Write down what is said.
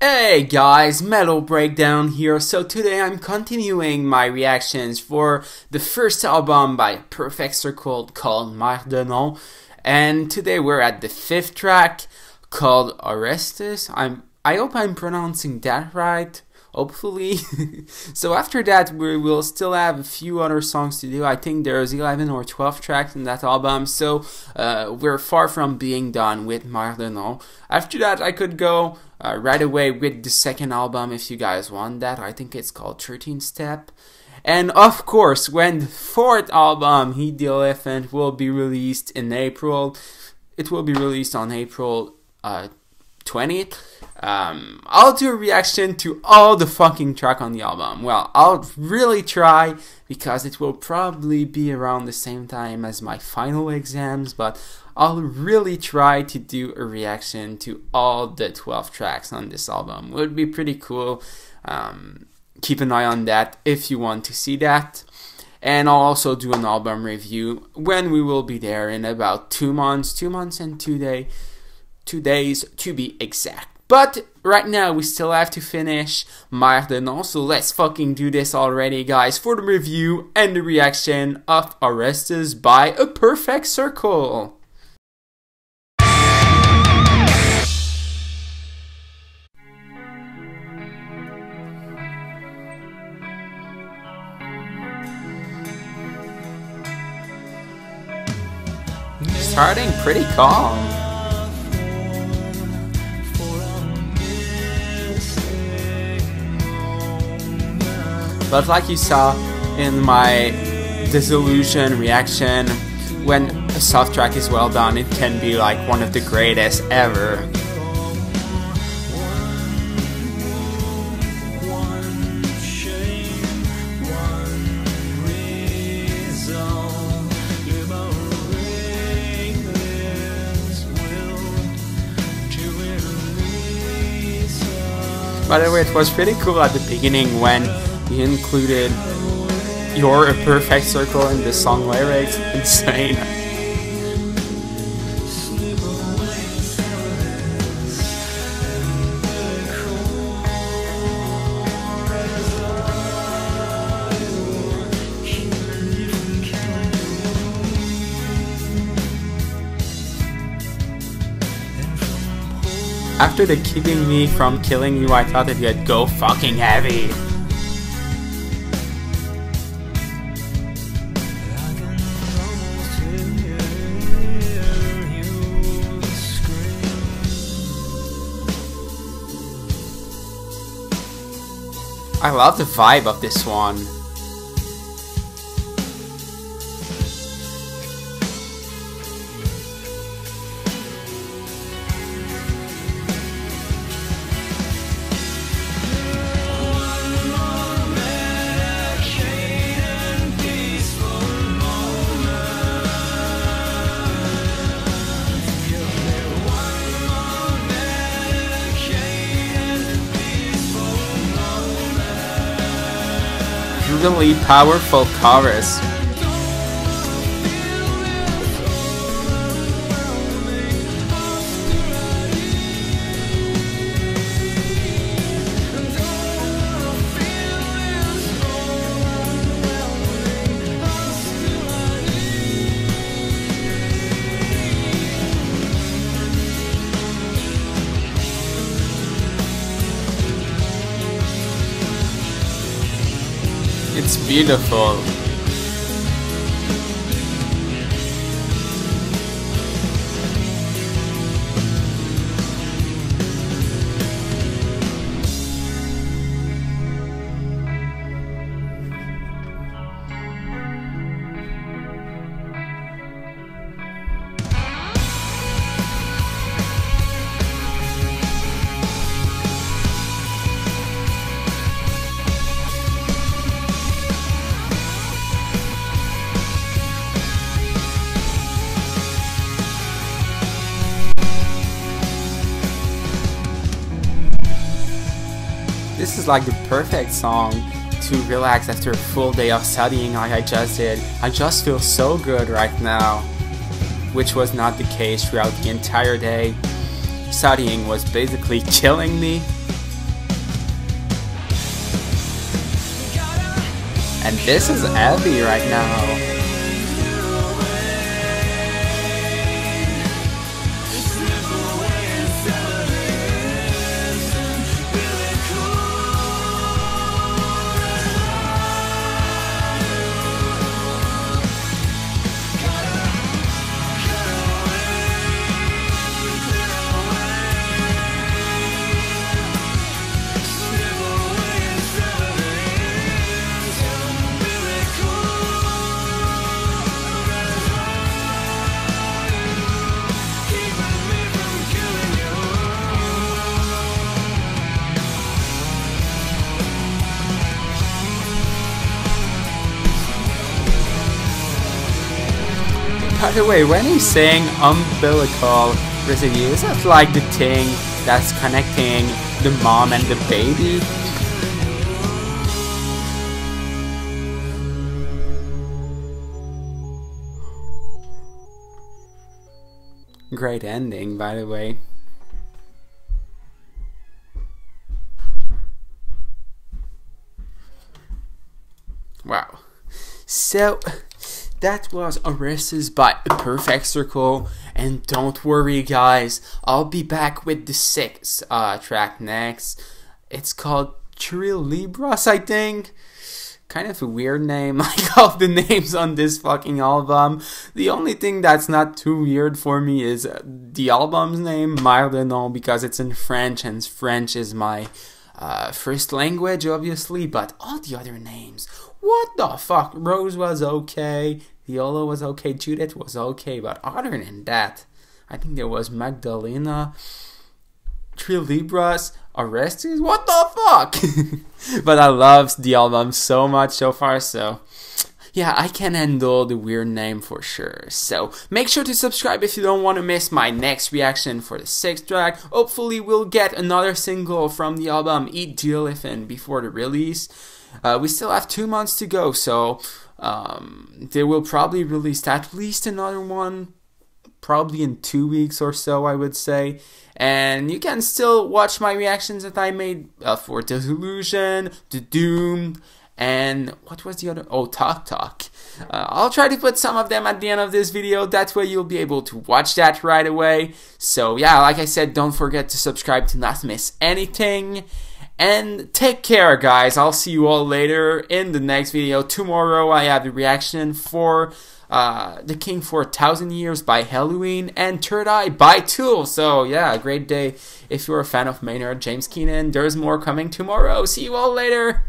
Hey guys, Metal Breakdown here. So today I'm continuing my reactions for the first album by A Perfect Circle called Mer de Noms, and today we're at the fifth track called Orestes. I hope I'm pronouncing that right, hopefully. So after that we will still have a few other songs to do. I think there's 11 or 12 tracks in that album, so we're far from being done with Mer de Noms. After that I could go right away with the second album if you guys want that. I think it's called 13 Step. And of course, when the fourth album, Eat the Elephant, will be released in April, it will be released on April 20th. I'll do a reaction to all the fucking track on the album. Well, I'll really try, because it will probably be around the same time as my final exams, but I'll really try to do a reaction to all the 12 tracks on this album. It would be pretty cool. Keep an eye on that if you want to see that. And I'll also do an album review when we will be there in about 2 months. 2 months and 2 days to be exact. But right now we still have to finish Mer de Noms, so let's fucking do this already, guys, for the review and the reaction of Orestes by A Perfect Circle. Starting pretty calm. But like you saw in my Disillusion reaction, when a soft track is well done, it can be like one of the greatest ever. By the way, it was pretty cool at the beginning when he included "You're a Perfect Circle" in the song lyrics. Insane. After the "keeping me from killing you," I thought that you'd go fucking heavy. I love the vibe of this one. Really powerful chorus. It's beautiful. This is like the perfect song to relax after a full day of studying like I just did. I just feel so good right now, which was not the case throughout the entire day. Studying was basically killing me. And this is heavy right now. By the way, when he's saying umbilical residue, is that like the thing that's connecting the mom and the baby? Great ending, by the way. Wow. So that was Orestes by A Perfect Circle, and don't worry guys, I'll be back with the 6th track next. It's called Trilibras, I think. Kind of a weird name, like all the names on this fucking album. The only thing that's not too weird for me is the album's name, Mer de Noms, because it's in French, and French is my first language, obviously, but all the other names. What the fuck? Rose was okay, Viola was okay, Judith was okay, but other than that, I think there was Magdalena, Trilibras, Orestes, what the fuck? But I love the album so much so far, so yeah, I can handle the weird name for sure. So make sure to subscribe if you don't want to miss my next reaction for the 6th track. Hopefully we'll get another single from the album Eat the Elephant before the release. We still have 2 months to go, so they will probably release at least another one, probably in 2 weeks or so, I would say. And you can still watch my reactions that I made for Disillusion, The Doom, and what was the other? Oh, Talk Talk. I'll try to put some of them at the end of this video. That way you'll be able to watch that right away. So yeah, like I said, don't forget to subscribe to not miss anything. And take care, guys. I'll see you all later in the next video. Tomorrow I have the reaction for The King for 1,000 Years by Halloween and Third Eye by Tool. So yeah, great day if you're a fan of Maynard James Keenan. There's more coming tomorrow. See you all later.